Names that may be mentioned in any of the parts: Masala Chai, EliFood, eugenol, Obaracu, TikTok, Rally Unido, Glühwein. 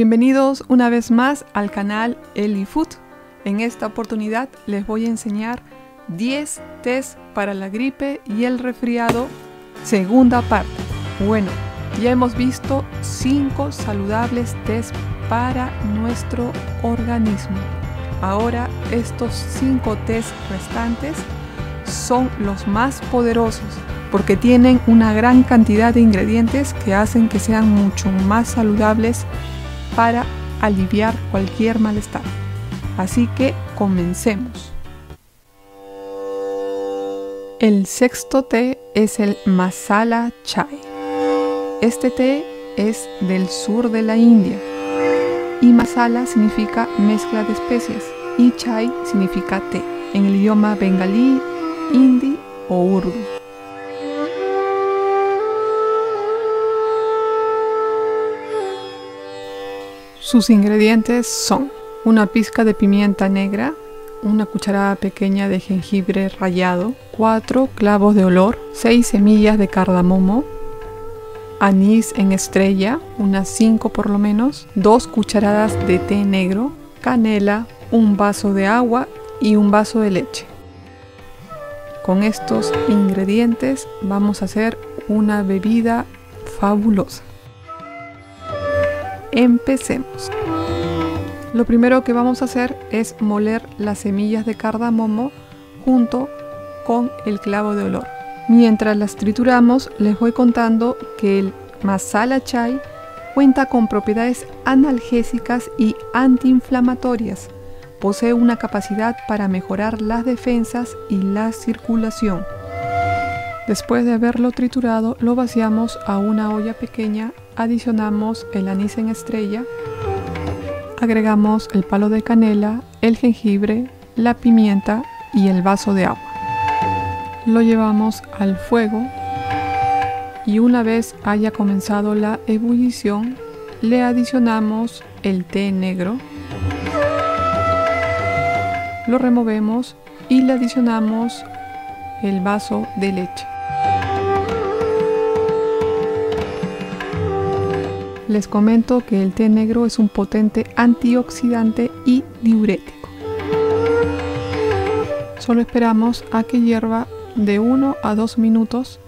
Bienvenidos una vez más al canal EliFood. En esta oportunidad les voy a enseñar 10 test para la gripe y el resfriado, segunda parte. Bueno, ya hemos visto 5 saludables test para nuestro organismo. Ahora estos 5 test restantes son los más poderosos porque tienen una gran cantidad de ingredientes que hacen que sean mucho más saludables para aliviar cualquier malestar. Así que comencemos. El 6º té es el Masala Chai. Este té es del sur de la India y masala significa mezcla de especias y chai significa té en el idioma bengalí, hindi o urdu. Sus ingredientes son una pizca de pimienta negra, una cucharada pequeña de jengibre rallado, 4 clavos de olor, 6 semillas de cardamomo, anís en estrella, unas 5 por lo menos, 2 cucharadas de té negro, canela, un vaso de agua y un vaso de leche. Con estos ingredientes vamos a hacer una bebida fabulosa. Empecemos. Lo primero que vamos a hacer es moler las semillas de cardamomo junto con el clavo de olor. Mientras las trituramos, les voy contando que el masala chai cuenta con propiedades analgésicas y antiinflamatorias. Posee una capacidad para mejorar las defensas y la circulación. Después de haberlo triturado, lo vaciamos a una olla pequeña, adicionamos el anís en estrella, agregamos el palo de canela, el jengibre, la pimienta y el vaso de agua. Lo llevamos al fuego y una vez haya comenzado la ebullición, le adicionamos el té negro, lo removemos y le adicionamos el vaso de leche. Les comento que el té negro es un potente antioxidante y diurético. Solo esperamos a que hierva de 1 a 2 minutos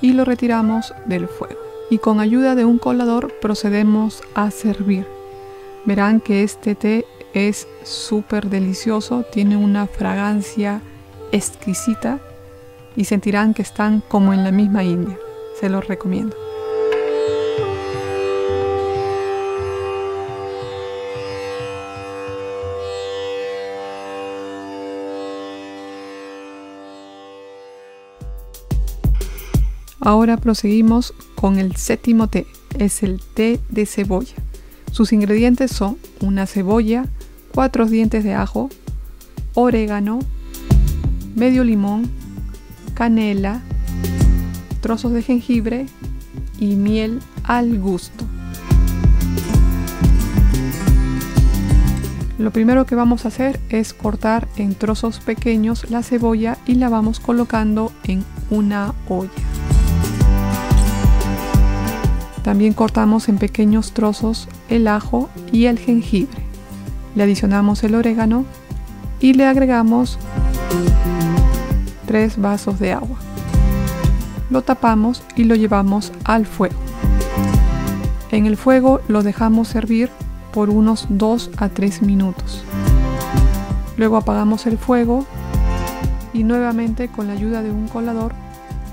y lo retiramos del fuego. Y con ayuda de un colador procedemos a servir. Verán que este té es súper delicioso, tiene una fragancia exquisita y sentirán que están como en la misma India. Se los recomiendo. Ahora proseguimos con el 7º té, es el té de cebolla. Sus ingredientes son una cebolla, 4 dientes de ajo, orégano, medio limón, canela, trozos de jengibre y miel al gusto. Lo primero que vamos a hacer es cortar en trozos pequeños la cebolla y la vamos colocando en una olla. También cortamos en pequeños trozos el ajo y el jengibre. Le adicionamos el orégano y le agregamos 3 vasos de agua. Lo tapamos y lo llevamos al fuego. En el fuego lo dejamos hervir por unos 2 a 3 minutos. Luego apagamos el fuego y nuevamente con la ayuda de un colador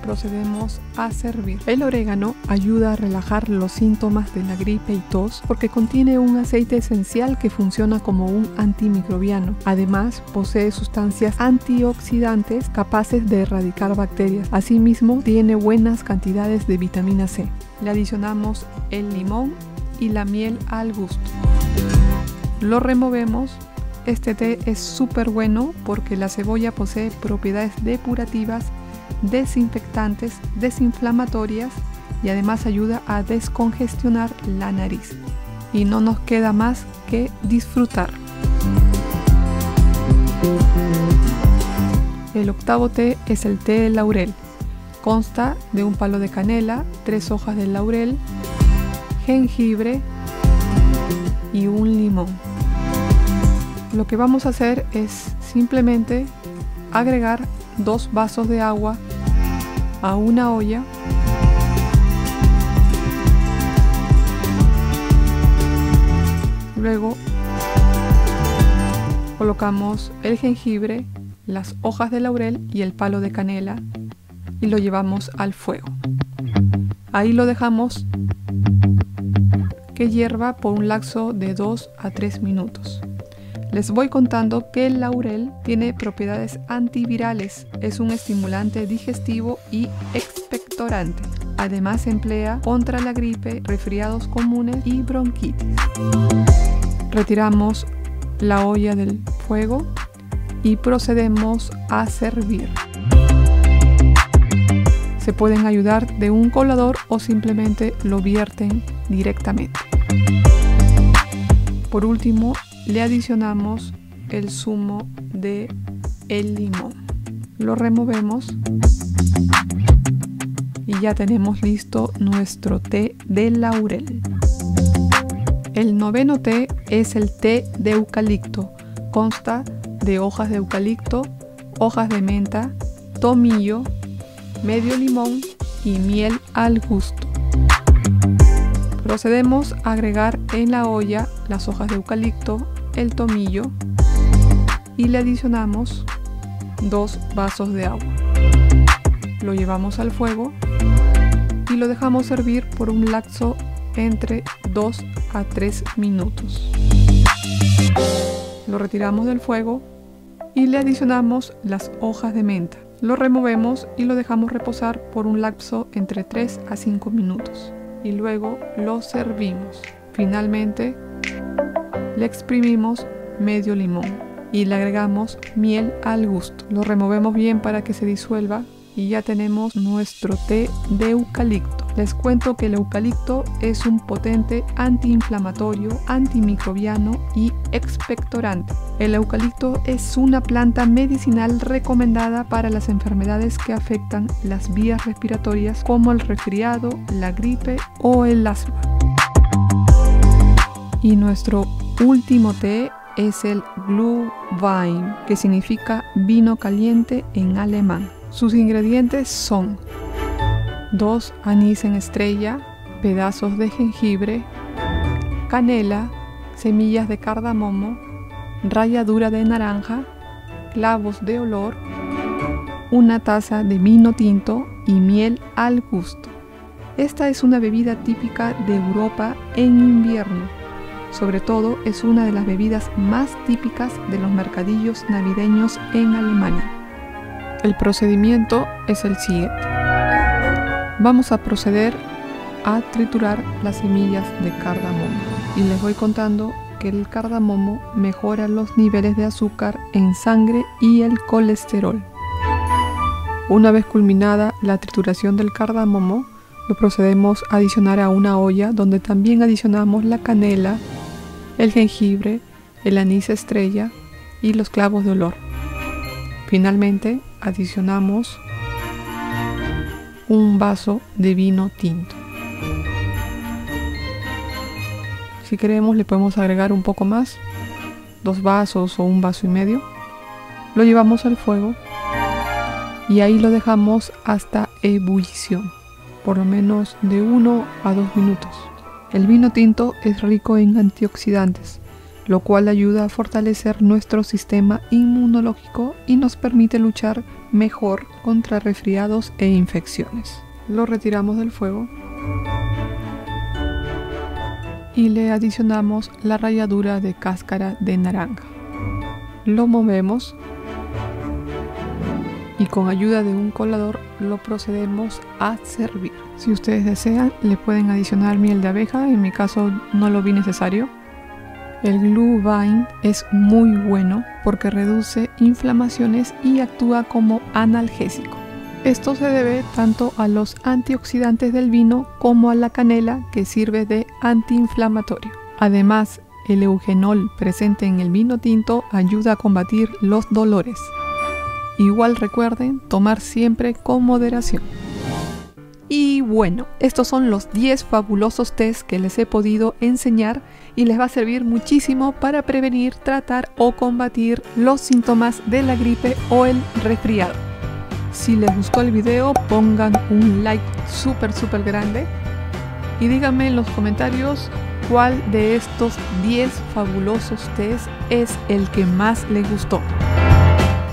procedemos a servir. El orégano ayuda a relajar los síntomas de la gripe y tos porque contiene un aceite esencial que funciona como un antimicrobiano. Además, posee sustancias antioxidantes capaces de erradicar bacterias. Asimismo, tiene buenas cantidades de vitamina C. Le adicionamos el limón y la miel al gusto. Lo removemos. Este té es súper bueno porque la cebolla posee propiedades depurativas, desinfectantes, desinflamatorias y además ayuda a descongestionar la nariz. Y no nos queda más que disfrutar. El 8º té es el té de laurel. Consta de un palo de canela, 3 hojas de laurel, jengibre, y un limón. Lo que vamos a hacer es simplemente agregar 2 vasos de agua a una olla . Luego colocamos el jengibre, las hojas de laurel y el palo de canela y lo llevamos al fuego. Ahí lo dejamos que hierva por un lapso de 2 a 3 minutos. Les voy contando que el laurel tiene propiedades antivirales, es un estimulante digestivo y expectorante. Además se emplea contra la gripe, resfriados comunes y bronquitis. Retiramos la olla del fuego y procedemos a servir. Se pueden ayudar de un colador o simplemente lo vierten directamente. Por último, le adicionamos el zumo de el limón. Lo removemos y ya tenemos listo nuestro té de laurel. El 9º té es el té de eucalipto. Consta de hojas de eucalipto, hojas de menta, tomillo, medio limón y miel al gusto. Procedemos a agregar en la olla las hojas de eucalipto, el tomillo y le adicionamos 2 vasos de agua. Lo llevamos al fuego y lo dejamos hervir por un lapso entre 2 a 3 minutos. Lo retiramos del fuego y le adicionamos las hojas de menta. Lo removemos y lo dejamos reposar por un lapso entre 3 a 5 minutos y luego lo servimos. Finalmente le exprimimos medio limón y le agregamos miel al gusto. Lo removemos bien para que se disuelva y ya tenemos nuestro té de eucalipto. Les cuento que el eucalipto es un potente antiinflamatorio, antimicrobiano y expectorante. El eucalipto es una planta medicinal recomendada para las enfermedades que afectan las vías respiratorias como el resfriado, la gripe o el asma. Y nuestro último té es el Glühwein, que significa vino caliente en alemán. Sus ingredientes son 2 anís en estrella, pedazos de jengibre, canela, semillas de cardamomo, ralladura de naranja, clavos de olor, 1 taza de vino tinto y miel al gusto. Esta es una bebida típica de Europa en invierno. Sobre todo es una de las bebidas más típicas de los mercadillos navideños en Alemania. El procedimiento es el siguiente. Vamos a proceder a triturar las semillas de cardamomo. Y les voy contando que el cardamomo mejora los niveles de azúcar en sangre y el colesterol. Una vez culminada la trituración del cardamomo, lo procedemos a adicionar a una olla donde también adicionamos la canela, el jengibre, el anís estrella y los clavos de olor. Finalmente, adicionamos 1 vaso de vino tinto. Si queremos le podemos agregar un poco más, 2 vasos o 1,5 vasos. Lo llevamos al fuego y ahí lo dejamos hasta ebullición, por lo menos de 1 a 2 minutos. El vino tinto es rico en antioxidantes, lo cual ayuda a fortalecer nuestro sistema inmunológico y nos permite luchar mejor contra resfriados e infecciones. Lo retiramos del fuego y le adicionamos la ralladura de cáscara de naranja. Lo movemos y con ayuda de un colador lo procedemos a servir. Si ustedes desean, le pueden adicionar miel de abeja, en mi caso no lo vi necesario. El Glühwein es muy bueno porque reduce inflamaciones y actúa como analgésico. Esto se debe tanto a los antioxidantes del vino como a la canela, que sirve de antiinflamatorio. Además, el eugenol presente en el vino tinto ayuda a combatir los dolores. Igual recuerden tomar siempre con moderación. Y bueno, estos son los 10 fabulosos tés que les he podido enseñar y les va a servir muchísimo para prevenir, tratar o combatir los síntomas de la gripe o el resfriado. Si les gustó el video, pongan un like súper grande y díganme en los comentarios cuál de estos 10 fabulosos tés es el que más les gustó.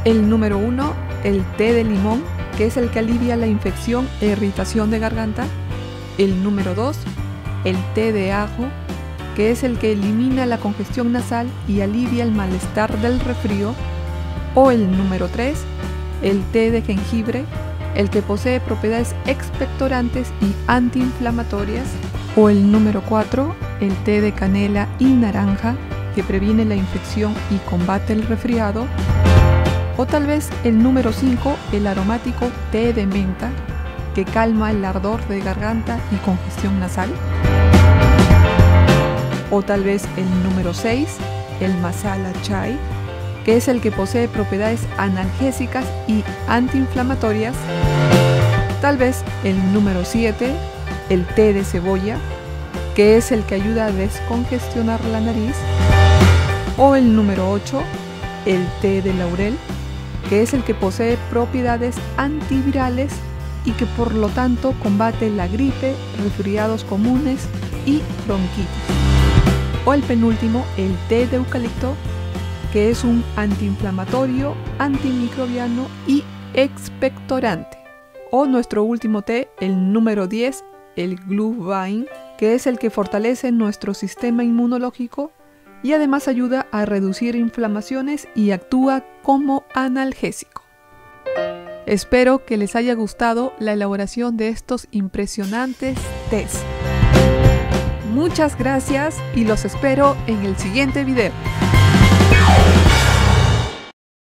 El número 1, el té de limón, que es el que alivia la infección e irritación de garganta. El número 2, el té de ajo, que es el que elimina la congestión nasal y alivia el malestar del resfrío. O el número 3, el té de jengibre, el que posee propiedades expectorantes y antiinflamatorias. O el número 4, el té de canela y naranja, que previene la infección y combate el resfriado. O tal vez el número 5, el aromático té de menta, que calma el ardor de garganta y congestión nasal. O tal vez el número 6, el Masala Chai, que es el que posee propiedades analgésicas y antiinflamatorias. Tal vez el número 7, el té de cebolla, que es el que ayuda a descongestionar la nariz. O el número 8, el té de laurel, que es el que posee propiedades antivirales y que por lo tanto combate la gripe, resfriados comunes y bronquitis. O el penúltimo, el té de eucalipto, que es un antiinflamatorio, antimicrobiano y expectorante. O nuestro último té, el número 10, el Glühwein, que es el que fortalece nuestro sistema inmunológico y además ayuda a reducir inflamaciones y actúa como analgésico. Espero que les haya gustado la elaboración de estos impresionantes tés. Muchas gracias y los espero en el siguiente video.